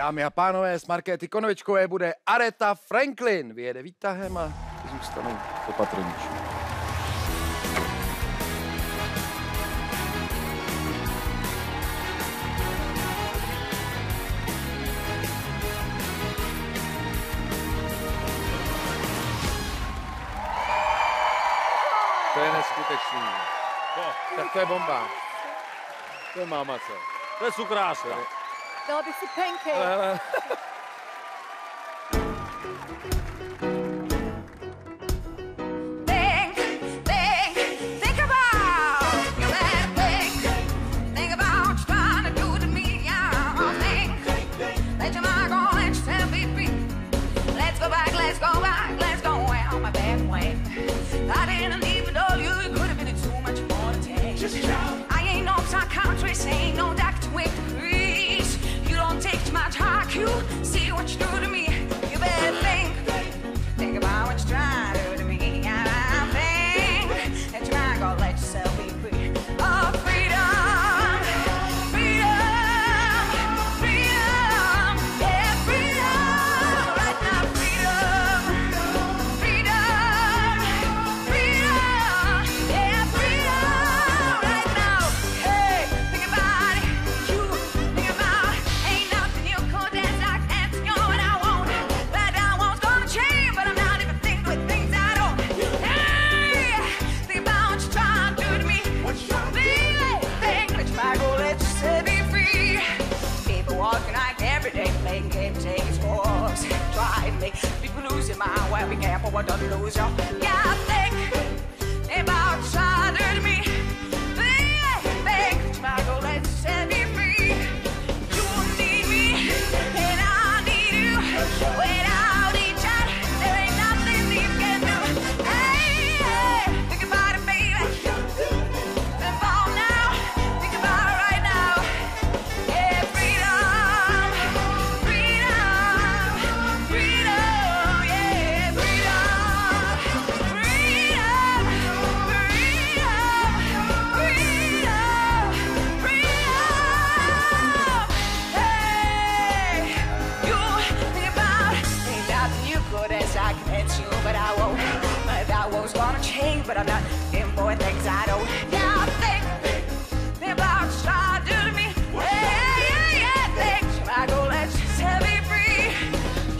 Dámy a pánové, z Markéty Konvičkové bude Aretha Franklin. Vyjede výtahem a zůstanou opatrnější. To je neskutečný. Tak to je bomba. To je mámace. To je cukráška. Dala bych si pancake. See what you do to me. You better think about what you're trying to do to me. And I think that you're not gonna let yourself be free. Oh, freedom, freedom, freedom, yeah, freedom. Right now, freedom, freedom, freedom, yeah, freedom. Right now, hey, think about it. You think about it. Ain't nothing you could do. People losing my way, be careful what don't lose you. Yeah, think about trying to hurt me. Think, Michael, let's set me free. You need me, and I need you. Without each other, there ain't nothing you can do. Hey, hey, think about it, baby. Involve now, think about it right now. Yeah, freedom. Gonna change, but I'm not in more things I don't. Yeah, think about what I do to me. Yeah, yeah, yeah, think I go let you set me free.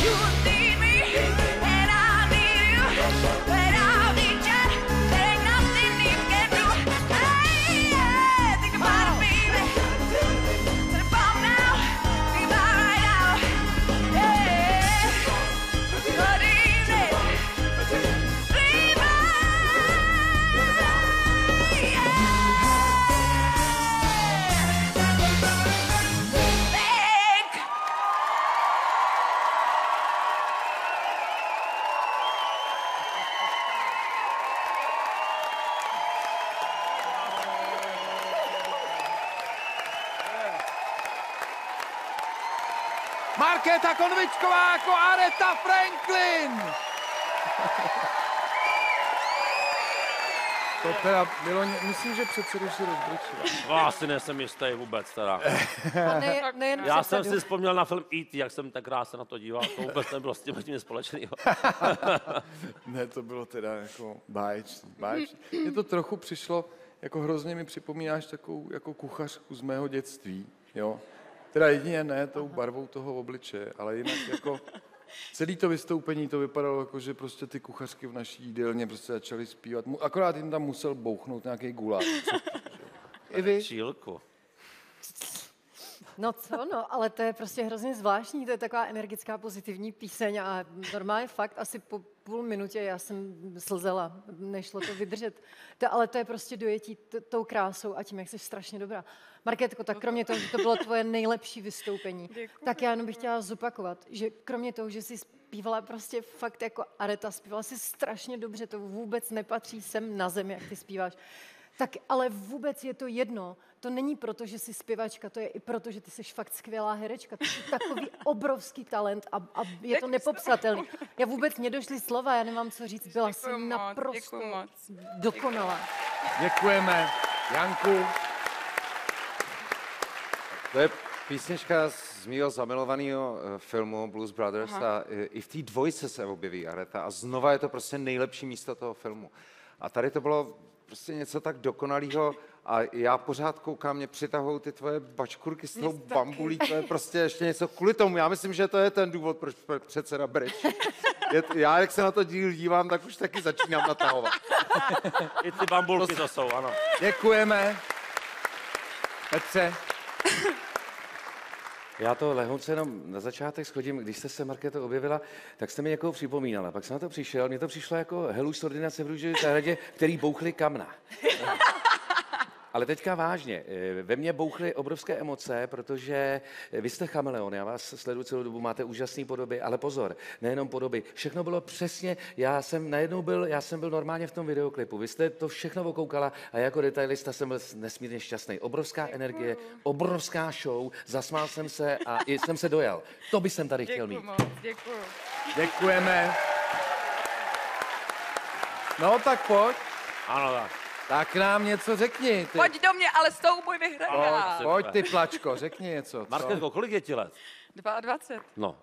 You need me, and I need you. But I'll be just ain't nothing you can do. Hey, yeah, think about it, baby. To the bottom now, think about it right now. Yeah, but easy. Markéta Konvičková jako Aretha Franklin. To teda bylo, myslím, že předsedu si rozbrečila. Asi nejsem jistý vůbec teda. Já jsem si vzpomněl na film E.T., jak jsem tak rád se na to díval. To vůbec nebylo s tím nic společného. Ne, to bylo teda jako báječný. Mně to trochu přišlo, jako hrozně mi připomínáš takovou jako kuchařku z mého dětství, jo. Teda jedině ne tou barvou toho obličeje, ale jinak jako celé to vystoupení to vypadalo jako, že prostě ty kuchařky v naší jídelně prostě začaly zpívat. Akorát jim tam musel bouchnout nějaký guláš. I vy? Čílku. No co, no, ale to je prostě hrozně zvláštní, to je taková energická pozitivní píseň a normálně fakt asi po půl minutě já jsem slzela, nešlo to vydržet. Ale to je prostě dojetí tou krásou a tím, jak jsi strašně dobrá. Markétko, tak kromě toho, že to bylo tvoje nejlepší vystoupení, děkuji, tak já jenom bych chtěla zopakovat, že kromě toho, že jsi zpívala prostě fakt jako Aretha, zpívala jsi strašně dobře, to vůbec nepatří sem na zemi, jak ty zpíváš. Tak ale vůbec je to jedno. To není proto, že jsi zpěvačka, to je i proto, že ty jsi fakt skvělá herečka. To je takový obrovský talent a je to nepopsatelný. Já vůbec nedošly slova, já nemám co říct. Byla jsem naprosto dokonalá. Děkujeme, Janku. To je Písnička z mýho zamilovaného filmu Blues Brothers. Aha. A i v té dvojce se objeví Aretha a znova je to prostě nejlepší místo toho filmu. A tady to bylo prostě něco tak dokonalého a já pořád koukám, mě přitahou ty tvoje bačkurky s tou bambulí, to je prostě ještě něco kvůli tomu. Já myslím, že to je ten důvod, proč předseda Bridge. Já, jak se na to díl dívám, tak už taky začínám natahovat. I ty bambulky to jsou, ano. Děkujeme. Petře. Já to lehonce jenom na začátek shodím. Když jste se, Markéto, objevila, tak jste mi někoho připomínala. Pak jsem na to přišel, mně to přišlo jako Helu z Ordinace v Růžové zahradě, který bouchly kamna. Ale teďka vážně, ve mně bouchly obrovské emoce, protože vy jste chameleon, já vás sleduju celou dobu, máte úžasné podoby, ale pozor, nejenom podoby, všechno bylo přesně, já jsem byl normálně v tom videoklipu, vy jste to všechno okoukala a jako detailista jsem byl nesmírně šťastný. Obrovská energie, obrovská show, zasmál jsem se a jsem se dojal. To bych jsem tady chtěl mít. Děkuju. Děkujeme. No tak pojď. Ano tak. Tak nám něco řekni. Ty. Pojď do mě, ale s tou můj vyhraná. Pojď ty plačko, řekni něco. Markétko, kolik je ti let? 22. No,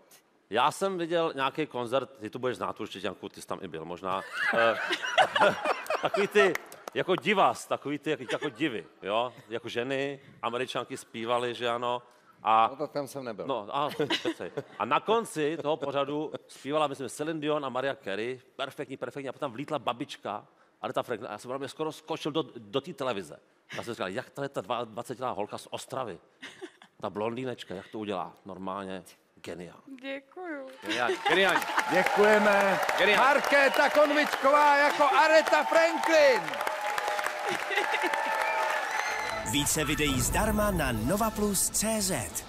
já jsem viděl nějaký koncert, ty to budeš znát určitě, Janku, ty jsi tam i byl možná. Takový ty, jako divas, takový ty, jako divy, jo? Jako ženy, Američanky zpívaly, že ano. A, no tak tam jsem nebyl. No, a na konci toho pořadu zpívala, myslím, Céline Dion a Maria Carey, perfektní, a potom vlítla babička, Aretha Franklin, já jsem skoro skočil do té televize. Já jsem říkal, jak tahle ta 22letá holka z Ostravy, ta blondýnečka, jak to udělá? Normálně geniál. Děkuju. Geniální. Děkujeme. Geniál. Markéta Konvičková jako Aretha Franklin. Více videí zdarma na NovaPlus.cz.